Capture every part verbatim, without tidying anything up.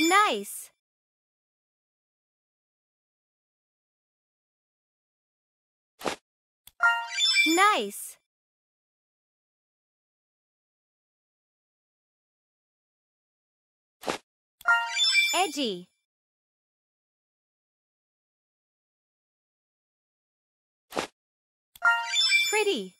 Nice! Nice! Edgy! Pretty!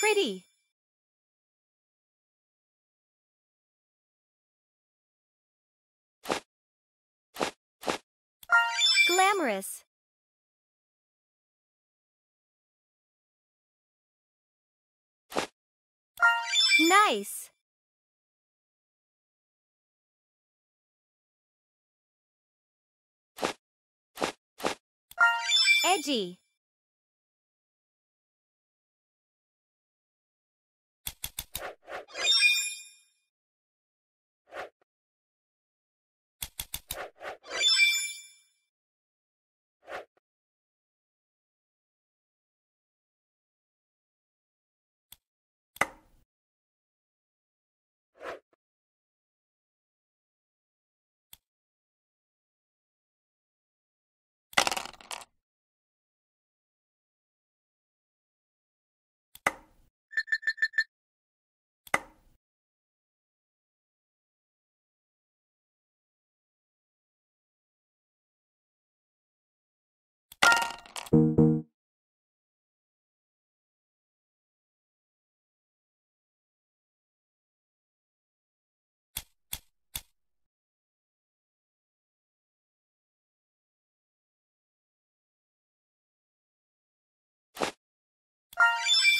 Pretty. Glamorous. Nice. Edgy.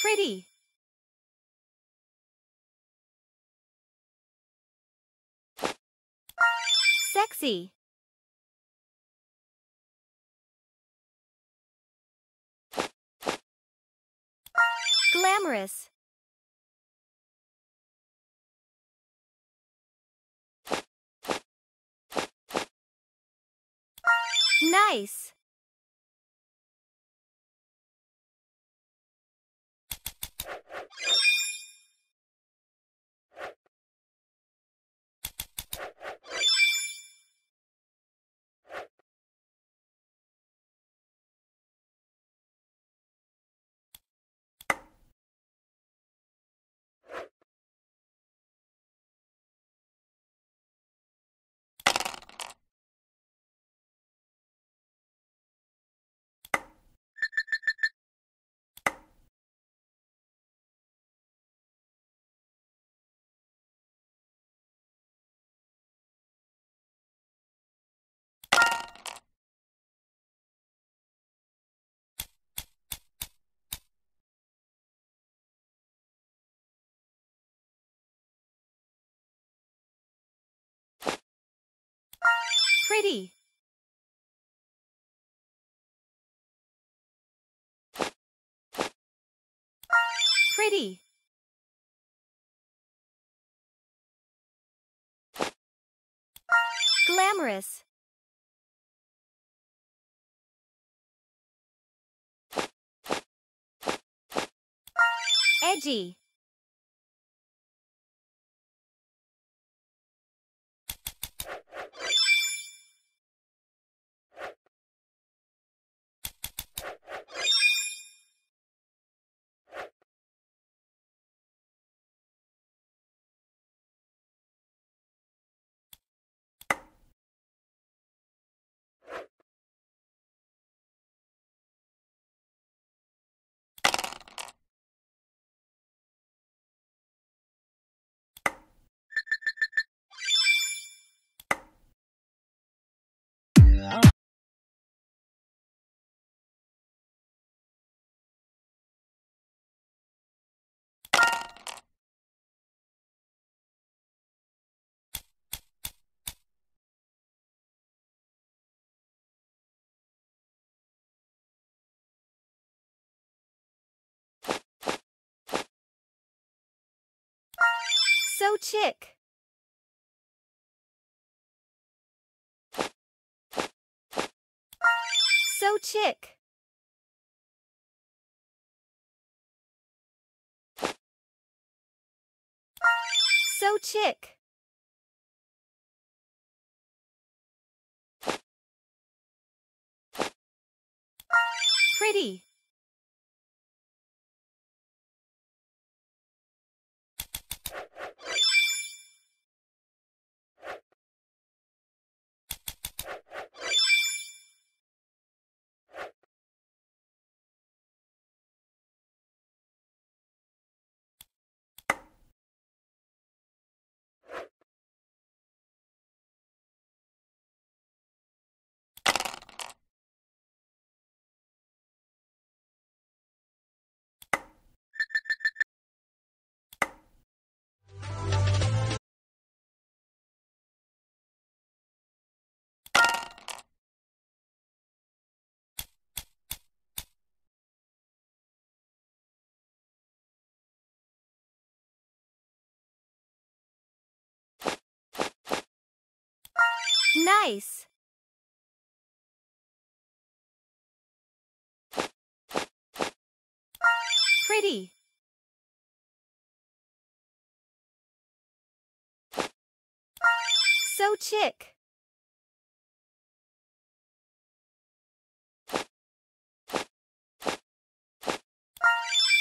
Pretty. Sexy. Glamorous. Nice. Pretty. Pretty. Glamorous. Edgy. So chick. So chick. So chick. Pretty. Nice. Pretty. So chick.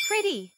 Pretty.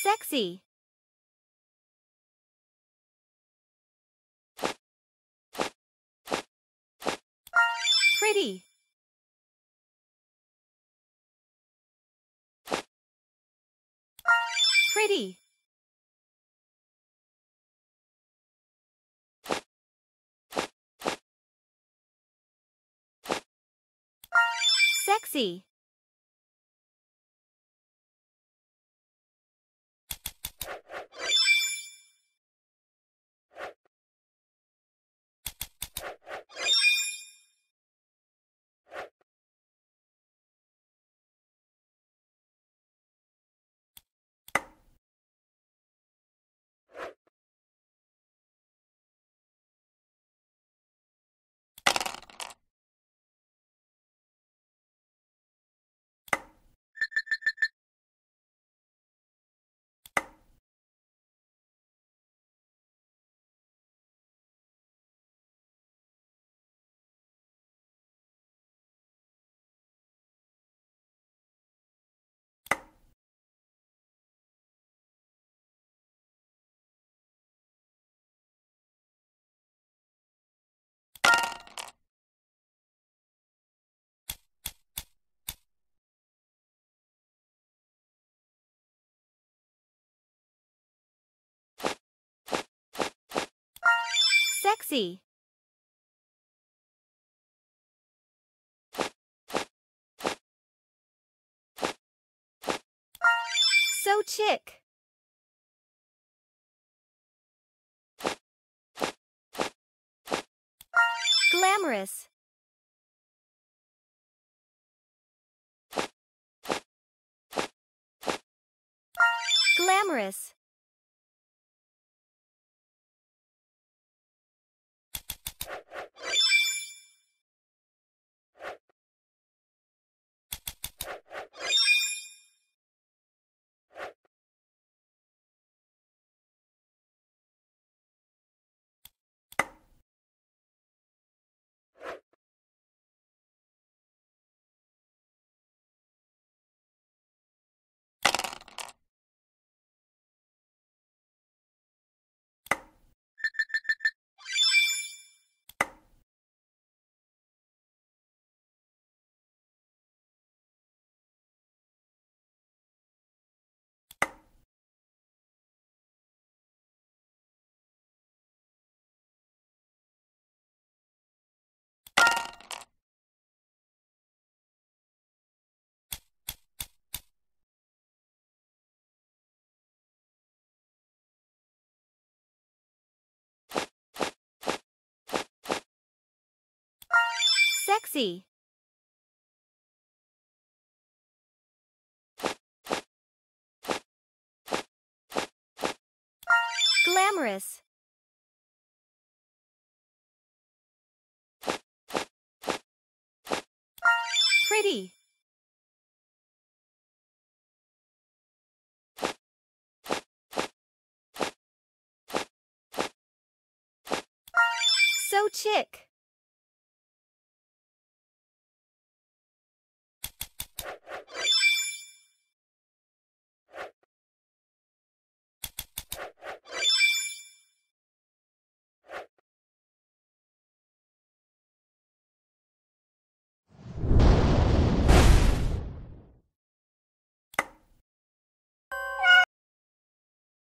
Sexy. Pretty. Pretty. Sexy. Sexy. So chick. Glamorous. glamorous. Sexy. Glamorous. Pretty. So chic.